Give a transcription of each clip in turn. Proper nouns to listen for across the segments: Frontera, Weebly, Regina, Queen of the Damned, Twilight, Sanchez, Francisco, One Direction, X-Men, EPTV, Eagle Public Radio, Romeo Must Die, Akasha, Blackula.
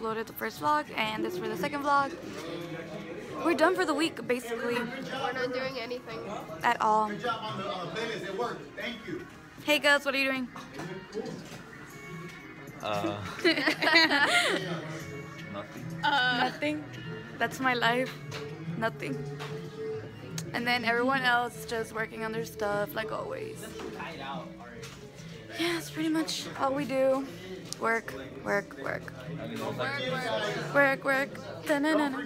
Uploaded the first vlog and this for the second vlog. We're done for the week basically. We're not doing anything at all. Good job on tennis. It worked. Thank you. Hey guys, what are you doing? Nothing. Nothing. That's my life. Nothing. And then everyone else just working on their stuff like always. Yeah, that's pretty much all we do. Work, work, work. Work, work. Da-na-na-na.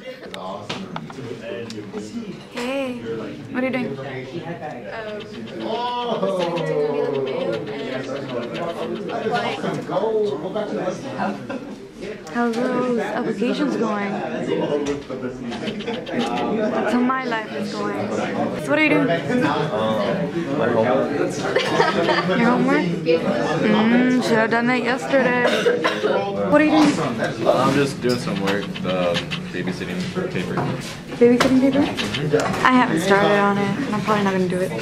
Hey, what are you doing? How's those applications going? That's how my life is going. So what are you doing? My homework. Your homework? Should have done that yesterday. What are you doing? I'm just doing some work, babysitting paper. Babysitting paper? I haven't started on it. I'm probably not going to do it.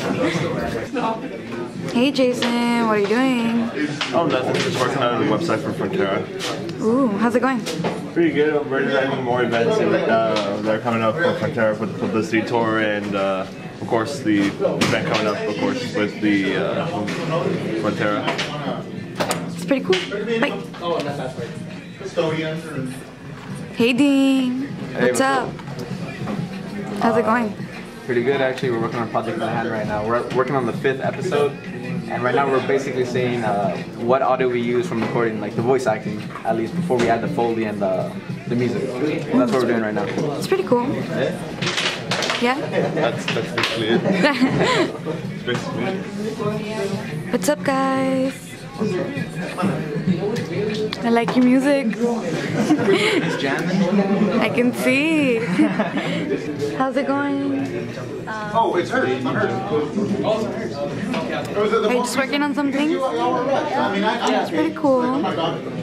Hey Jason, what are you doing? Oh, nothing. Just working on a website for Frontera. Ooh, how's it going? Pretty good. We're having more events that are coming up for Frontera with the publicity tour and, of course, the event coming up, of course, with the Frontera. It's pretty cool. Bye. Hey, Dean. Hey, what's up? How's it going? Pretty good, actually. We're working on a project in hand right now. We're working on the 5th episode. And right now we're basically saying what audio we use from recording, like the voice acting, at least before we add the Foley and the music. And that's what we're doing right now. It's pretty cool. Yeah? That's basically it. That's basically it. What's up, guys? I like your music. It's jamming. I can see. How's it going? Oh, it's hers. Are you just working on something? It's pretty cool.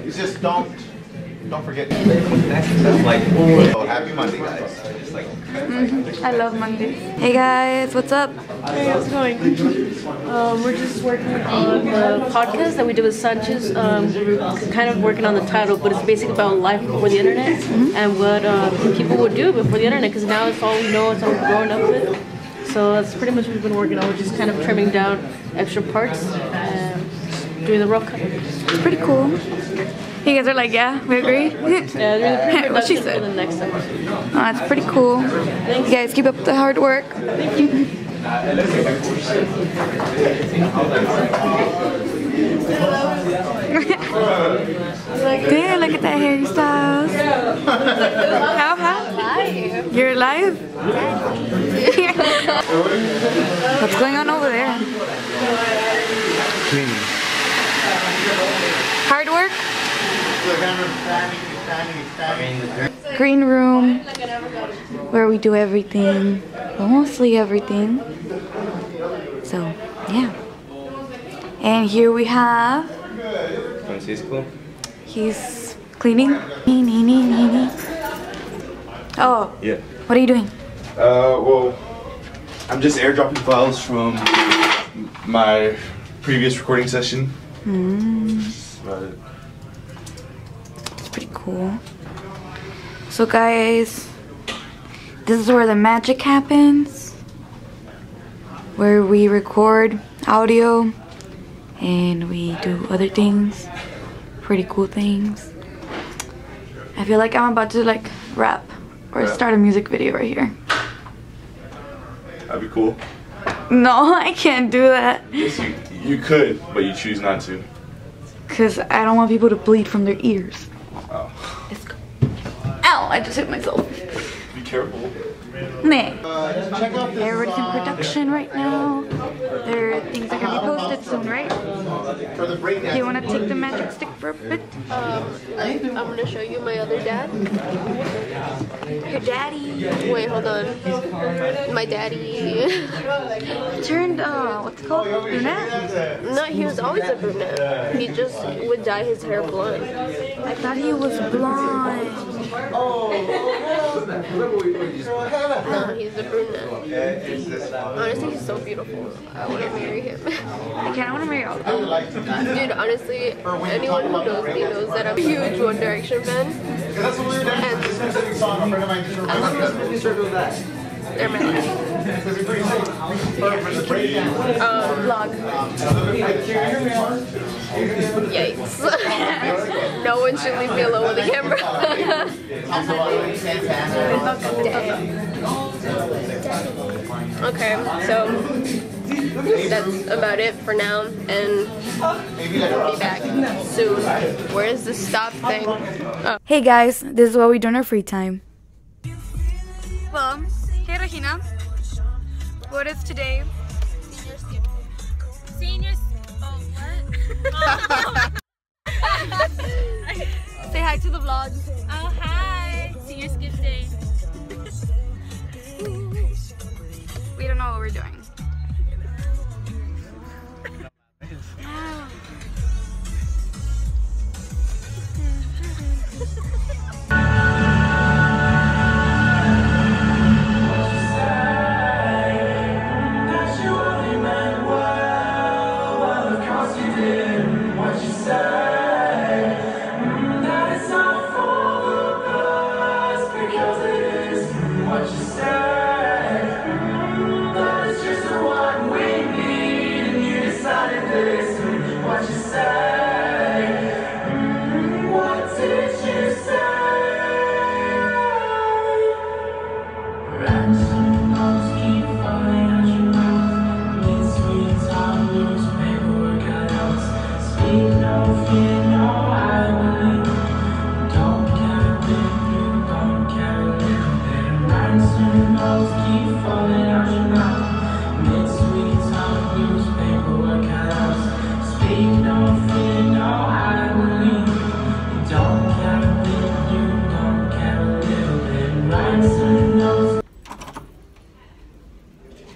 It's just don't forget. Happy Monday, guys. I love Mondays. Hey guys, what's up? Hey, how's it going? We're just working on the podcast that we did with Sanchez. Kind of working on the title, but it's basically about life before the internet and what people would do before the internet, because now it's all we know, it's all we've grown up with. So that's pretty much what we've been working on. We're just kind of trimming down extra parts and doing the rough cut. It's pretty cool. You guys are like, yeah, we agree? Yeah, what she said. The next time. Oh, that's pretty cool. Thanks. You guys keep up the hard work. Thank you. Yeah, look at that hairstyles. How hot? You're alive? What's going on over there? Cleaning. Hard work? Green room, where we do everything, mostly everything. So, yeah. And here we have Francisco. He's cleaning. Oh, yeah. What are you doing? Well, I'm just airdropping files from my previous recording session. Pretty cool. So guys, this is where the magic happens, where we record audio and we do other things, pretty cool things. I feel like I'm about to like rap or start a music video right here. That'd be cool. No, I can't do that. Yes, you could, but you choose not to. Because I don't want people to bleed from their ears. Oh. Let's go. Ow, I just hit myself. Be careful. Nah. They're already in production right now. There are things that can be posted soon, right? Do you want to take the magic stick for a bit? I'm going to show you my other dad. Your daddy. Wait, hold on. My daddy. Turned, what's it called? Brunette? No, he was always a brunette. He just would dye his hair blonde. I thought he was blonde. Oh. No, he's a brunette. Honestly, he's so beautiful. I want to marry him. I kind of want to marry all of them. Dude, honestly, anyone who knows me knows that I'm a huge One Direction fan. And I love them. They're my life. Vlog. Yikes. No one should leave me alone with the camera. Okay, so that's about it for now, and we'll be back soon. Where is the stop thing? Oh. Hey guys, this is what we do in our free time. Well, hey Regina, what is today? Senior skip. Senior skip. Oh, what? Oh, no. Say hi to the vlog. Oh, hi. Senior skip day. We don't know what we're doing.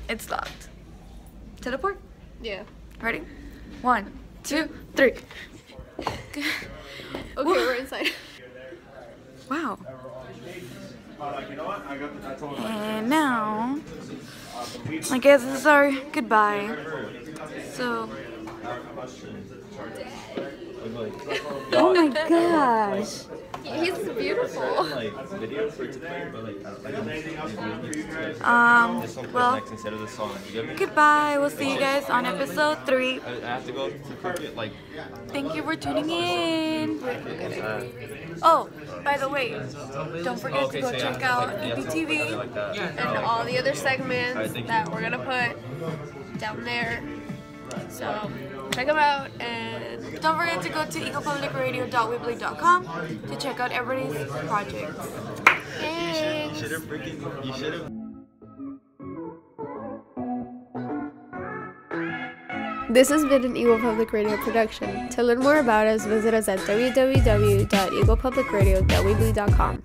It's locked. Teleport? Yeah. Ready? 1, 2, 3. Okay, we're inside. Wow. And now, I guess this is our goodbye. So. Oh my gosh. He's beautiful. Well, goodbye. We'll see you guys on episode 3. Thank you for tuning in. Oh, by the way, don't forget to go check out EPTV and all the other segments that we're gonna put down there. So check them out, and don't forget to go to eaglepublicradio.weebly.com to check out everybody's projects. Thanks. This has been an Eagle Public Radio production. To learn more about us, visit us at www.eaglepublicradio.weebly.com.